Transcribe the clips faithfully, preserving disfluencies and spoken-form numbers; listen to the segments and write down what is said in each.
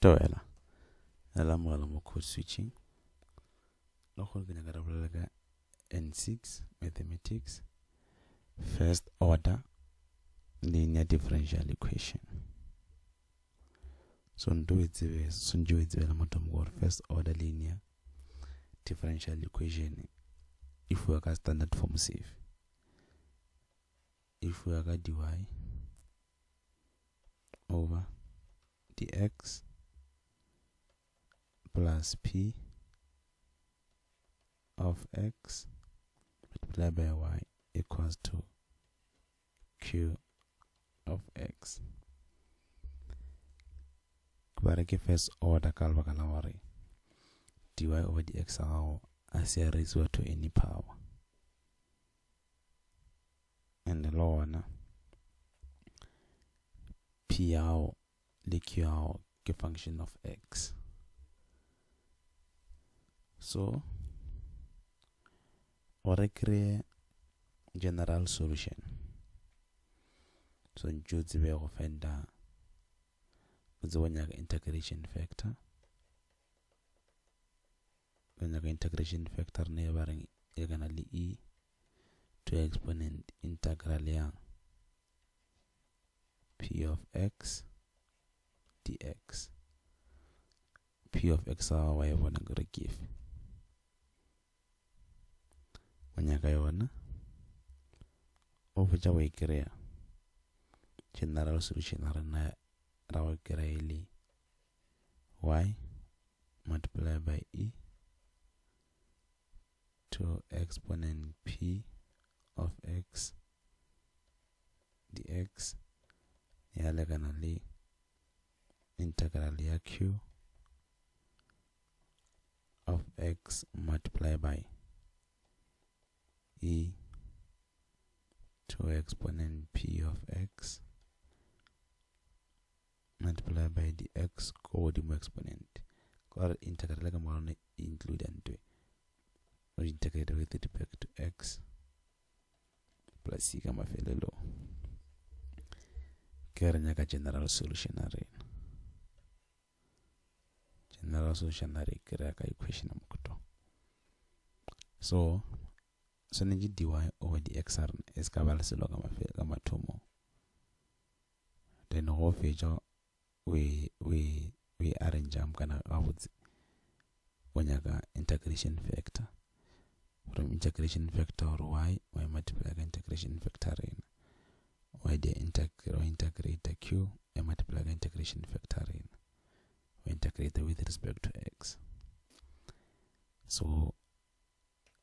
tawela alamu alamu code switching noko nginagarabulaga N six mathematics first order linear differential equation. So ndo idziwe sunjo idziwe lamuntu mgor first order linear differential equation if we are standard form safe if we are dy over dx plus p of x multiplied by y equals to q of x. Kubareke first order kalwa kalawari dy over dx ao as a result to any power. And the law na p ao the q ao ke function of x. So or I create general solution. So choose the way of finder the one integration factor. When the integration factor neighboring diagonally e to exponent integral p of x dx. P of x are y one gonna give. Wanyakayona over jawa ikrea general solution arana rawa kireli y multiplied by e to exponent p of x dx yale kanali integral ya q of x multiplied by e to exponent p of x multiplied by dx code exponent or integrate like I'm include and do or integrate with it back to x plus c gamma fellow kernyaka general solutionary general solutionary keraka equation amkuto. So so nji dy over dx are escabal silo kama kama tomo then ho fejo we we we arrange am kana abuzi wonyaga integration factor from integration factor y y multiply integration factor in y the integral integrator q y multiply integration factor in we integrate with respect to x. So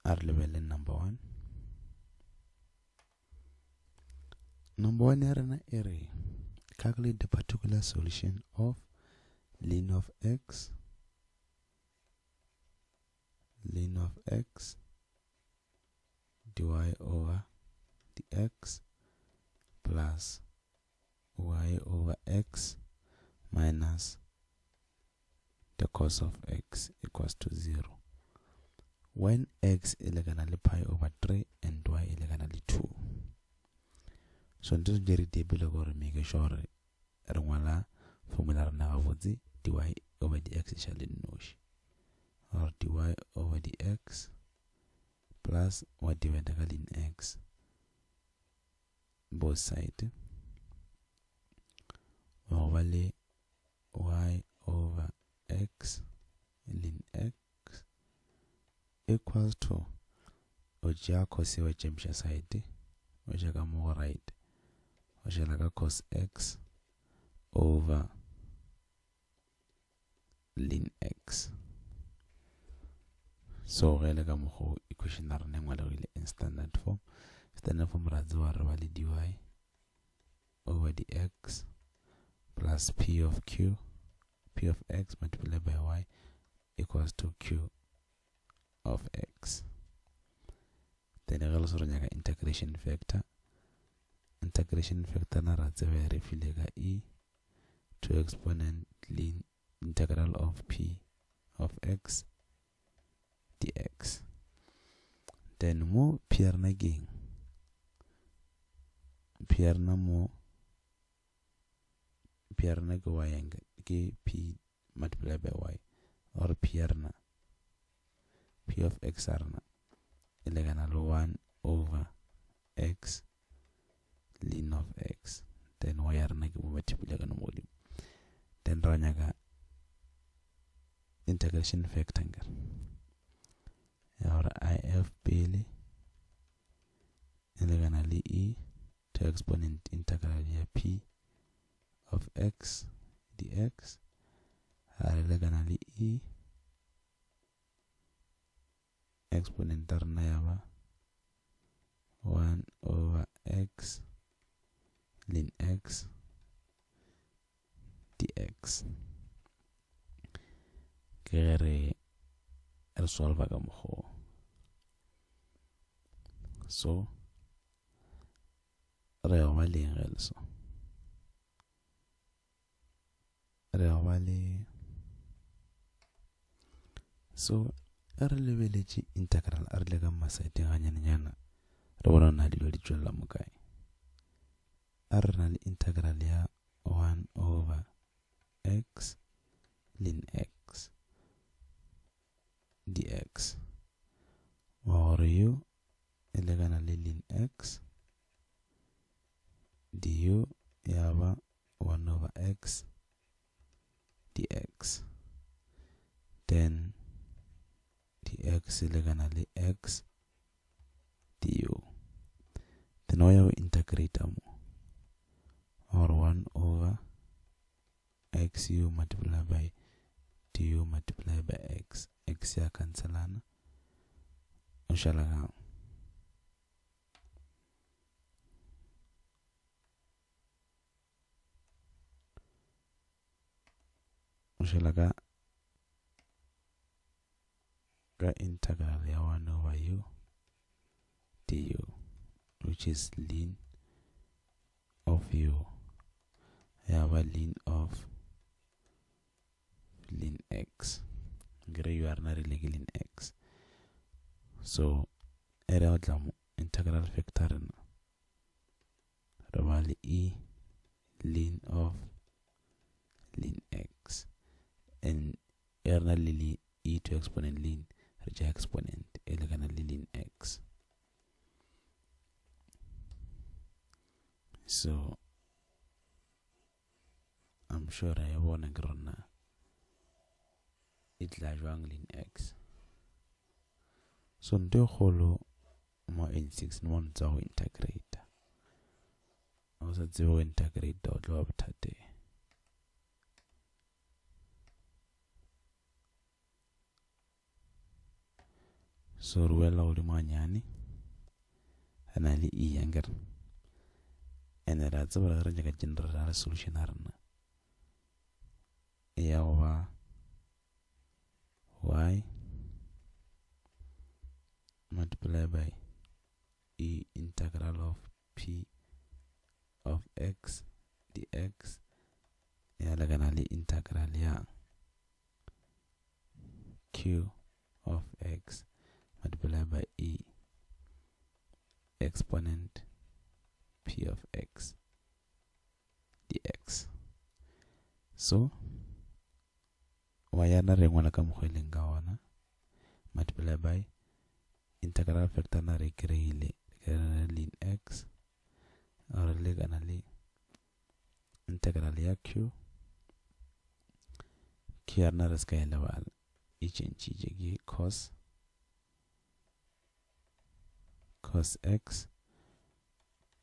R level in number one. Number one array array. Calculate the particular solution of ln of x, ln of x, dy over dx plus y over x minus the cos of x equals to zero. When x elegantly pi over three and y elegantly two. So this jerry table will make sure Rwala formula navodi dy over dx shall nosh or dy over dx plus what divided in x both sides over y over x ln x equals to oja cos wa jemsha side oja kamo right oja laka cos x over ln x. So rela kamo ho equation na rena ngwala ile in standard form standard form radziwa rwali dy over dx plus p of q p of x multiplied by y equals to q of x. Then we also have integration factor. Integration factor na ratsewe refilega e to exponent ln integral of p of x dx. Then mo pierna ging pierna mo pierna go yang ke p multiplied by y, or p arna, p of x arna, ileganalo one over x ln of x, then y arna ke multiplied modi, then ranyaga integration factor ngar, or I f pili, ileganali e to exponent integral ya p of x dx, ileganali e exponent arna yaba one over x ln x dx. Kere resolve ka mogo. So re wale ngelso. Re wale. So re lebeletse integral re le ka masete ga nyane nyana. Re bona na dilo di tswela mo kae. Re na le integral ya one over x ln x dx. Or u elegana le ln x du yaba one over x dx. Then dx elegana le x du. Then we will integrate them. Or one over xu multiplied by du multiplied by x. X ya cancelana. Inshallah. Inshallah. Ga integral ya one over u du, which is ln of u. Yeah, well, ln of ln x. Gray you are not really ln x. So area integral factor Ravali e ln of ln x. And you are not really e to exponent ln reject exponent elegant ln x. So I'm sure I wanna grow now. It's like wrangling x. So do hollow more n six months or integrate. Also zero integrate dot love today. So well all the manani and I e younger. And that's all a general solution arna. A over y multiplied by e integral of p of x dx. Ya laganali integral ya q of x multiplied by e exponent p of x dx. So wayana rengwana ka mokgweleng ka ona multiply by integral factor na re kreile ln x or le kana le integral ya q ke arna re ska ela bal e change je cos cos x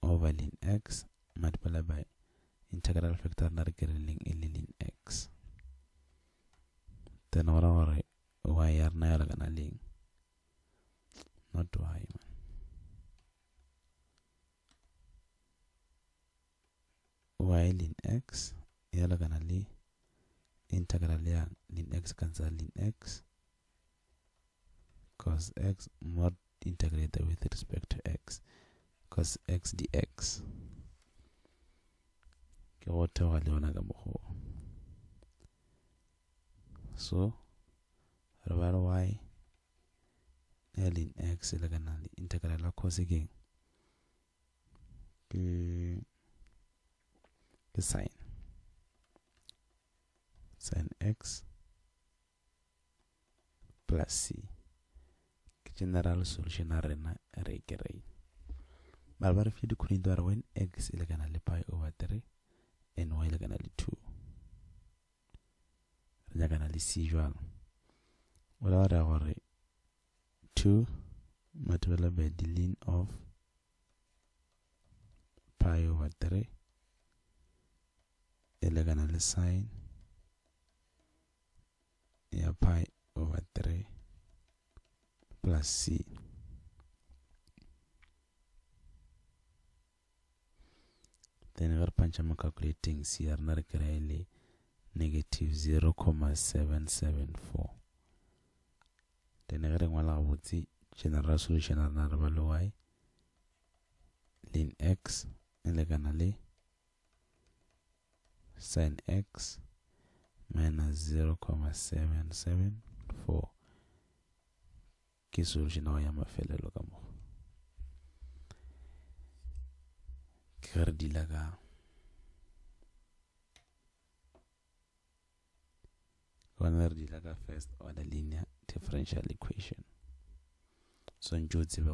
over ln x multiply by integral factor na re kreile ln x. Then what are why are not gonna link? Not why, man. While in x, you're gonna link integral yeah link x cancel link x cos x mod integrated with respect to x cos x dx. Okay, what do I wanna go? So, about y ln x elegantly integral of cos again. The sign sin x plus c. General solution arena regerai. Balbar fidu kunindwara when x ilaganali pi over three and y ilaganali two. Ilaganali c jual. Ulawada wari two multiplied by the ln of pi over three ilaganali sine ya pi over three plus c. Then we are panchama calculating c are not correctly negative zero comma seven seven four. Then we are going to general solution are not value y ln x eleganally sin x minus zero comma seven seven four. Solution I am a fellow logamo. Cardilaga Gonerdilaga first order linear differential equation. So in Jodzi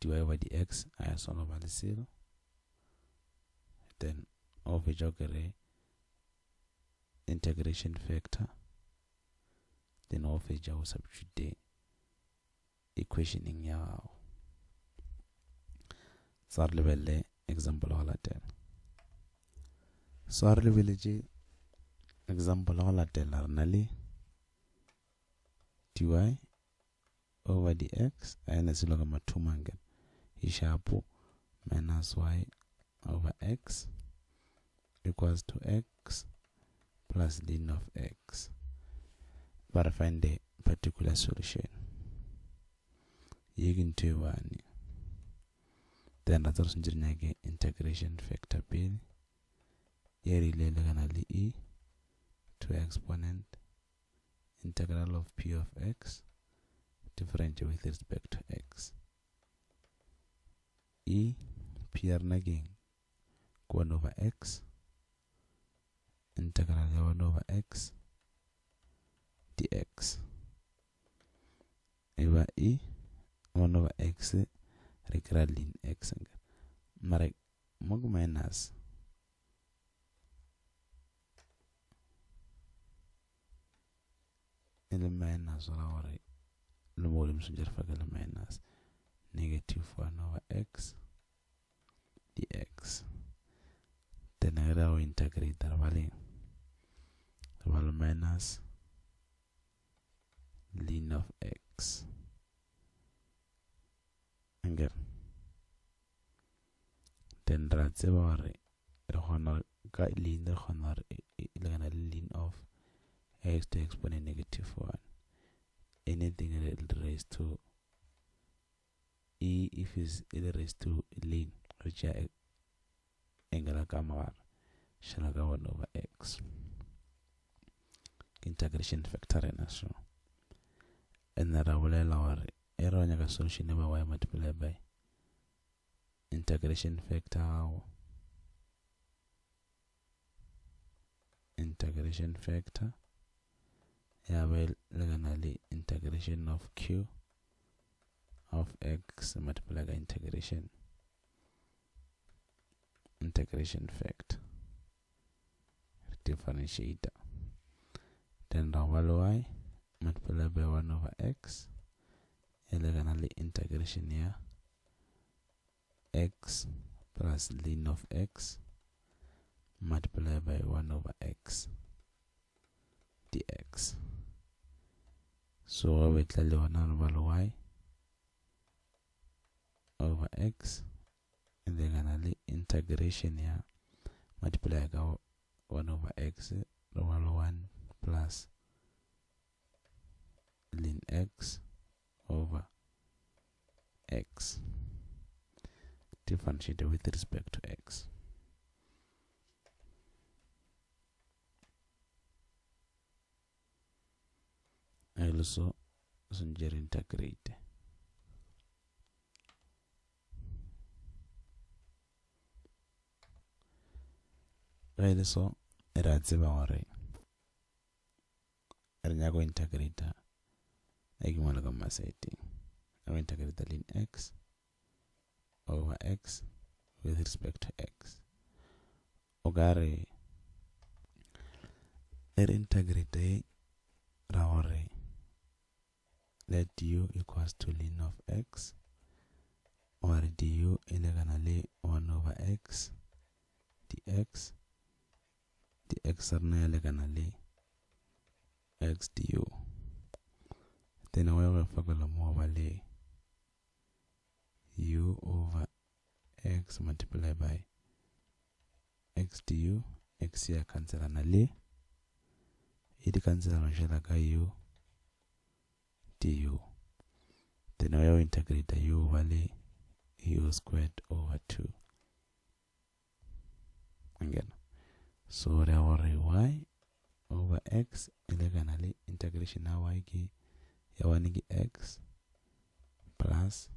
dy over dx is one over the zero. Then over jogere integration factor. Then off a jaw substitute the equation in yao. Sarle vele example holatel. Sarle village example holatel arnali dy over dx and as logama two mangan. Ishapu minus y over x equals to x plus ln of x. But I find the particular solution. You can do one. Then that's also again integration factor b. Here we lay e to exponent integral of p of x differential with respect to x. E p r again one over x integral one over x. Dx eva e one over x regrad ln x nga mara mag minus ele minus wala wari lu mo lim sunjar fagal minus negative one over x dx then era o integrate dar vale wala minus ln of x again then ratse bare re gona ka ln re gona re ln of x to exponent negative one anything raised to e if is raised to ln which are angela gamma shall go one over x integration factor and so and that I will allow error nyaga solution never y multiplied by integration factor integration factor yeah well legally integration of q of x multiplied by integration integration factor differentiator then the value y multiplied by one over x elegantly integration here x plus ln of x multiplied by one over x dx so I will tell you another y over x elegantly integration here multiplied by one over x over one plus ln x over x differentiated with respect to x. I also suggest integrate Raideso Razibari Ernago integrita Egmalagama setting. Now integrate the ln x over x with respect to x. Ogare er integrate Raore let u equals to ln of x or du elegantly one over x dx dx are now elegantly x du then we will fagala mobile u over x multiplied by x du x here cancel anally it cancel anshalaga u du then we will integrate the u over u squared over two again. So there are y over x elegantly integration now y ki yawanigi x plus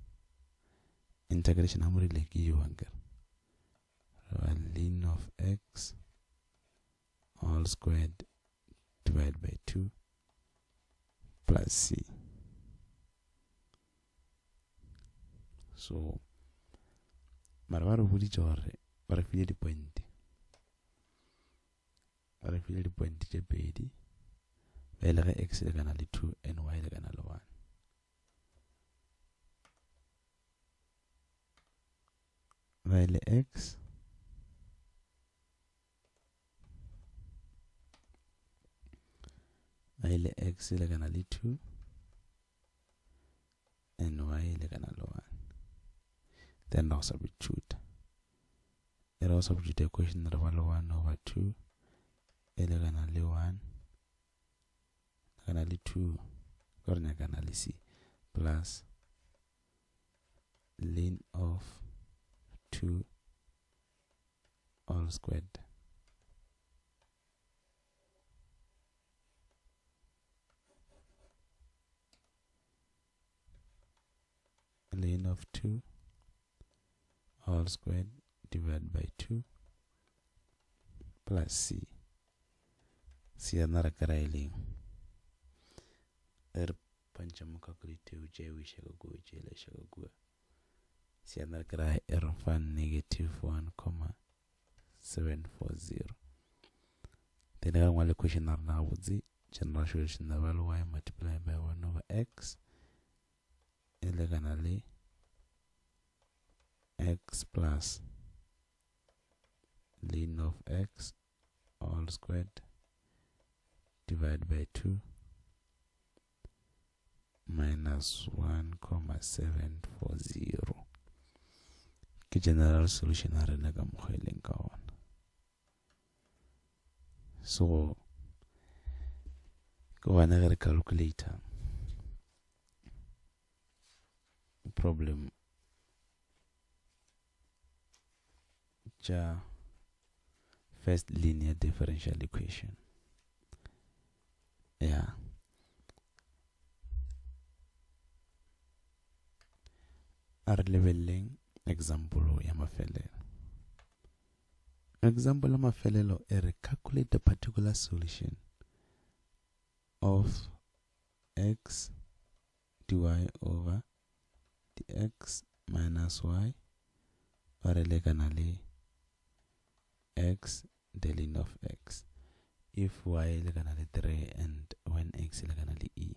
integration amuri leki u anger ln of x all squared divided by two plus c. So Marvaro Budi Jorre, or a field point, or a field point, the baby, Valerie X elegantly two and Y elegantly one. Valerie X Valerie X elegantly two and Y elegantly one. Then now substitute. Then now substitute the equation that one over two. Elegantly one. Elegantly two. Elegantly c. Plus. Ln of two. All squared. Ln of two. All squared divided by two plus c. C another carailing. Er panchamuka creative j we shall go j la shall go. C another cry er fan negative one comma seven four zero. Then I want the question are now with the general solution the value y multiplied by one over x elegantly x plus ln of x all squared divided by two minus one comma seven four zero. The general solution are nagamuhelen kawan. So go another calculator problem. First linear differential equation. Yeah. Are leveling example yamafele. Example yamafele er calculate the particular solution of x dy over dx minus y or elegantly x the ln of x if y elegantly three and when x elegantly e.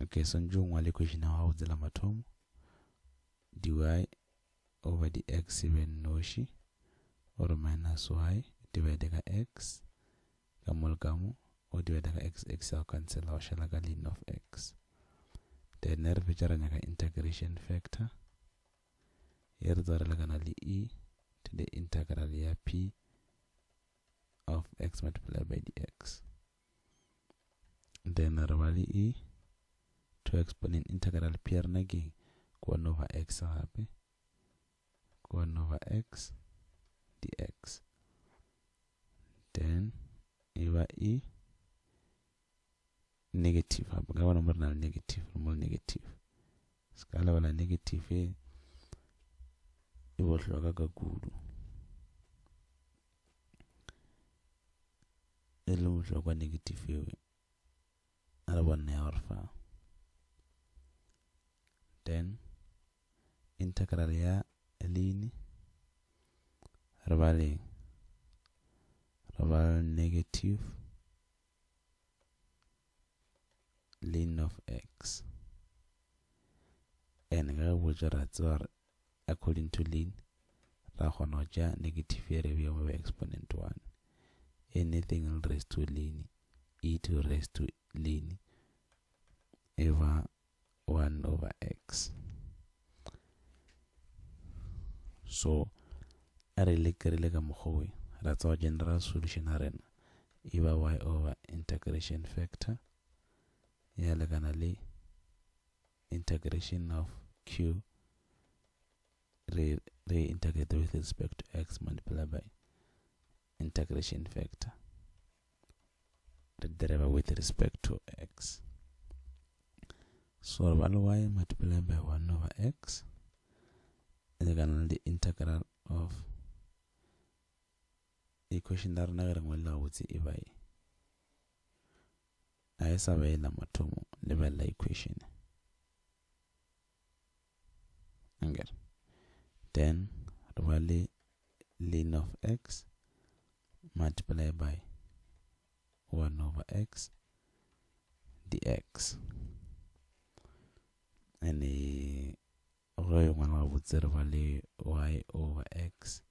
Okay, so njung wale equation now how the lamatom dy over the x even noshi or minus y divided by x gamol gamu or divided by x x or cancel or shall ln of x. Then there is integration factor here the elegantly e to the integral here p of x multiplied by dx. Then normally e to exponent integral p r naging one over x happy one over x dx. Then over e negative happy gawa number na negative normal negative scala wala negative e. It was like a good اللوج لو كان نيجاتيفيو على بني عرفة then انت كراليا لين ربالي ربال negative ln of x and غوجرات زار according to ln راخونوجا negative يربيو exponent one anything will raised to ln e to raised to ln over one over x. So a releka mokhowe ratsa general solution arena iba y over integration factor ya lekana le integration of q re reintegrate with respect to x multiplied by integration factor the derivative with respect to x. So y multiplied by one over x is the integral of equation that nagar ngwela uti ibai aisa bayela matomo level equation anger then the ln of x multiplied by one over x dx and the roy one would zero value y over x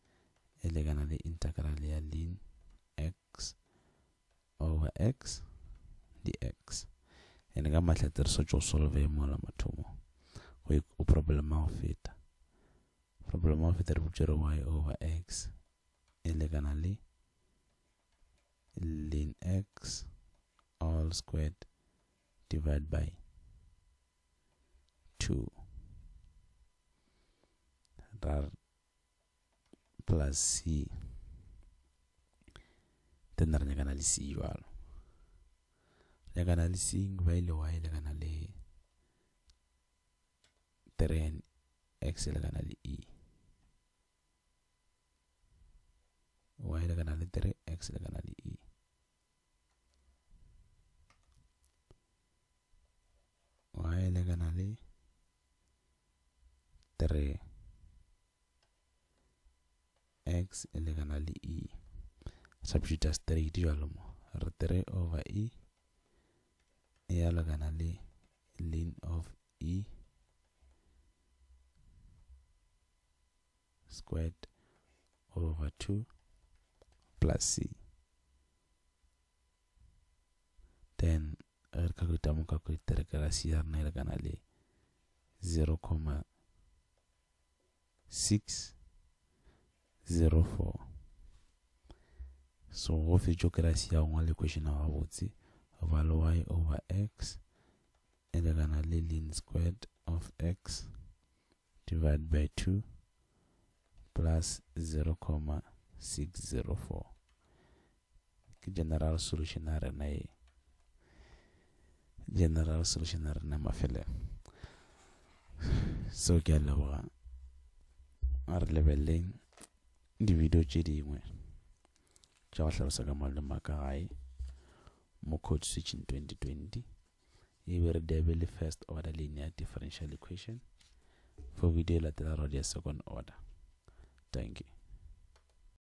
elegant the integral ln x over x dx and gamma letter social solve a molamatomo we problem of it problem of it zero y over x elegantly ln x all squared divided by two r plus c then r nyakanali c yual nyakanali c ngwaile y nyakanali three x nyakanali e y nyakanali three x nyakanali e y nyakanali three x eleganali e substitute as three dialomo three over e eleganali ln of e squared over two plus c then er kakutamu kakutere karasiar na eleganali zero comma six zero four. So if you joke at the only question I would see value y over x and again a ln squared of x divided by two plus zero comma six zero four. General solution are na general solution are na mafele. So galawa are leveling the video J D where Charles Sagamal the Makai Code Switching twenty twenty. He will develop the first order linear differential equation for video lateral or the second order. Thank you.